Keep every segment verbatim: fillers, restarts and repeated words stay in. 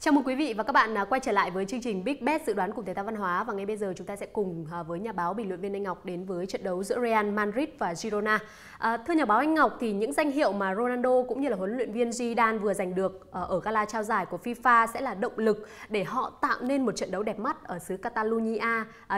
Chào mừng quý vị và các bạn quay trở lại với chương trình Big Bet dự đoán cùng Thể Thao Văn Hóa. Và ngay bây giờ chúng ta sẽ cùng với nhà báo bình luận viên Anh Ngọc đến với trận đấu giữa Real Madrid và Girona. À, thưa nhà báo Anh Ngọc, thì những danh hiệu mà Ronaldo cũng như là huấn luyện viên Zidane vừa giành được ở gala trao giải của FIFA sẽ là động lực để họ tạo nên một trận đấu đẹp mắt ở xứ Catalonia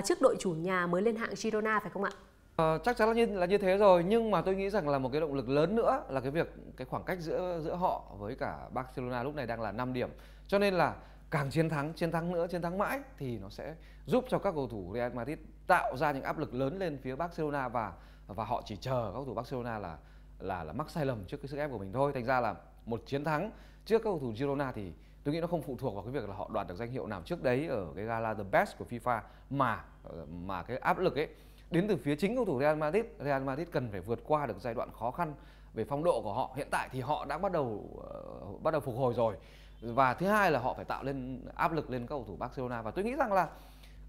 trước đội chủ nhà mới lên hạng Girona, phải không ạ? À, chắc chắn là như, là như thế rồi, nhưng mà tôi nghĩ rằng là một cái động lực lớn nữa là cái việc cái khoảng cách giữa giữa họ với cả Barcelona lúc này đang là năm điểm. Cho nên là càng chiến thắng, chiến thắng nữa, chiến thắng mãi thì nó sẽ giúp cho các cầu thủ Real Madrid tạo ra những áp lực lớn lên phía Barcelona, và và họ chỉ chờ các cầu thủ Barcelona là là là mắc sai lầm trước cái sức ép của mình thôi. Thành ra là một chiến thắng trước các cầu thủ Girona thì tôi nghĩ nó không phụ thuộc vào cái việc là họ đoạt được danh hiệu nào trước đấy ở cái gala The Best của FIFA, mà mà cái áp lực ấy đến từ phía chính cầu thủ Real Madrid. Real Madrid cần phải vượt qua được giai đoạn khó khăn về phong độ của họ. Hiện tại thì họ đã bắt đầu uh, bắt đầu phục hồi rồi. Và thứ hai là họ phải tạo lên áp lực lên các cầu thủ Barcelona, và tôi nghĩ rằng là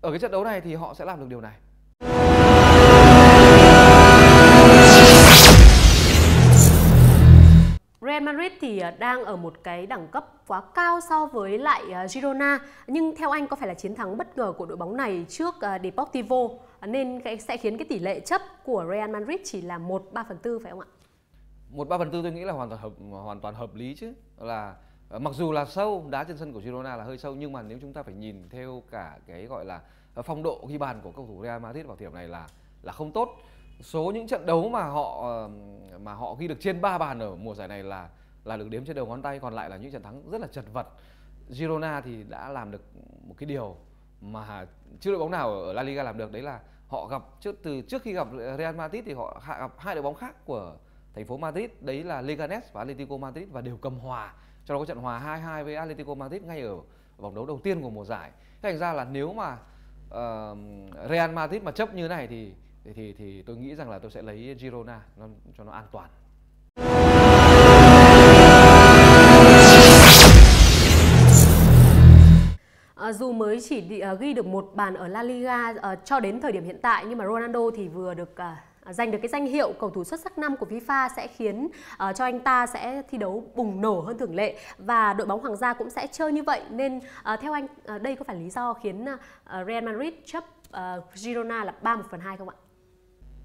ở cái trận đấu này thì họ sẽ làm được điều này. Real Madrid thì đang ở một cái đẳng cấp quá cao so với lại Girona, nhưng theo anh có phải là chiến thắng bất ngờ của đội bóng này trước Deportivo nên sẽ khiến cái tỷ lệ chấp của Real Madrid chỉ là một ba phần tư, phải không ạ? một ba phần tư tôi nghĩ là hoàn toàn hợp, hoàn toàn hợp lý chứ. Là mặc dù là sâu, đá trên sân của Girona là hơi sâu, nhưng mà nếu chúng ta phải nhìn theo cả cái gọi là phong độ ghi bàn của cầu thủ Real Madrid vào thời điểm này là là không tốt. Số những trận đấu mà họ mà họ ghi được trên ba bàn ở mùa giải này là là được đếm trên đầu ngón tay, còn lại là những trận thắng rất là chật vật. Girona thì đã làm được một cái điều mà chưa đội bóng nào ở La Liga làm được, đấy là họ gặp trước từ trước khi gặp Real Madrid thì họ gặp hai đội bóng khác của thành phố Madrid, đấy là Leganes và Atlético Madrid, và đều cầm hòa. Trong đó có trận hòa hai hai với Atlético Madrid ngay ở vòng đấu đầu tiên của mùa giải. Thành ra là nếu mà uh, Real Madrid mà chấp như này thì thì, thì thì tôi nghĩ rằng là tôi sẽ lấy Girona nó, cho nó an toàn. À, dù mới chỉ đi, uh, ghi được một bàn ở La Liga uh, cho đến thời điểm hiện tại, nhưng mà Ronaldo thì vừa được uh, giành được cái danh hiệu cầu thủ xuất sắc năm của FIFA sẽ khiến uh, cho anh ta sẽ thi đấu bùng nổ hơn thường lệ, và đội bóng Hoàng gia cũng sẽ chơi như vậy. Nên uh, theo anh uh, đây có phải lý do khiến uh, Real Madrid chấp uh, Girona là ba một phần hai không ạ?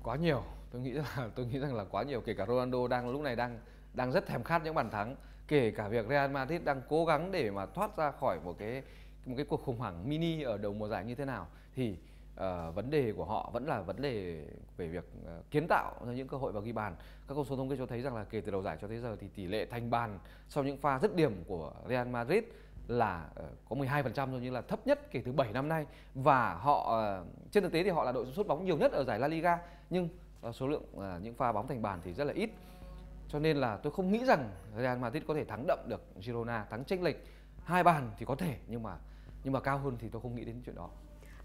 Quá nhiều, tôi nghĩ là tôi nghĩ rằng là quá nhiều. Kể cả Ronaldo đang lúc này đang đang rất thèm khát những bàn thắng, kể cả việc Real Madrid đang cố gắng để mà thoát ra khỏi một cái một cái cuộc khủng hoảng mini ở đầu mùa giải như thế nào, thì Uh, vấn đề của họ vẫn là vấn đề về việc uh, kiến tạo ra những cơ hội và ghi bàn. Các con số thống kê cho thấy rằng là kể từ đầu giải cho tới giờ thì tỷ lệ thành bàn sau những pha dứt điểm của Real Madrid là uh, có mười hai phần trăm rồi, như là thấp nhất kể từ bảy năm nay. Và họ uh, trên thực tế thì họ là đội sút bóng nhiều nhất ở giải La Liga, nhưng uh, số lượng uh, những pha bóng thành bàn thì rất là ít. Cho nên là tôi không nghĩ rằng Real Madrid có thể thắng đậm được Girona, thắng chênh lệch hai bàn thì có thể, nhưng mà nhưng mà cao hơn thì tôi không nghĩ đến chuyện đó.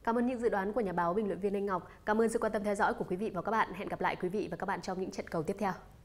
Cảm ơn những dự đoán của nhà báo bình luận viên Anh Ngọc. Cảm ơn sự quan tâm theo dõi của quý vị và các bạn. Hẹn gặp lại quý vị và các bạn trong những trận cầu tiếp theo.